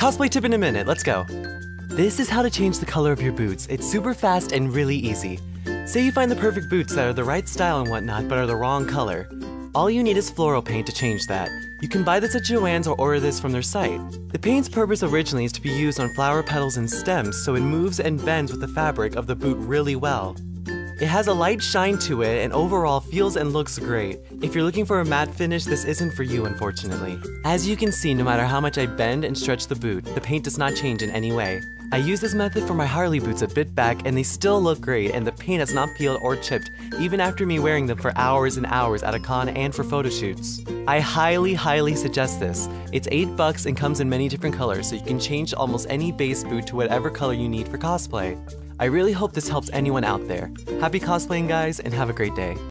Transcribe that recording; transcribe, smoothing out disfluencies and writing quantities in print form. Cosplay tip in a minute, let's go. This is how to change the color of your boots. It's super fast and really easy. Say you find the perfect boots that are the right style and whatnot, but are the wrong color. All you need is floral paint to change that. You can buy this at Joann's or order this from their site. The paint's purpose originally is to be used on flower petals and stems, so it moves and bends with the fabric of the boot really well. It has a light shine to it and overall feels and looks great. If you're looking for a matte finish, this isn't for you, unfortunately. As you can see, no matter how much I bend and stretch the boot, the paint does not change in any way. I used this method for my Harley boots a bit back and they still look great, and the paint has not peeled or chipped even after me wearing them for hours and hours at a con and for photo shoots. I highly suggest this. It's $8 and comes in many different colors, so you can change almost any base boot to whatever color you need for cosplay. I really hope this helps anyone out there. Happy cosplaying, guys, and have a great day.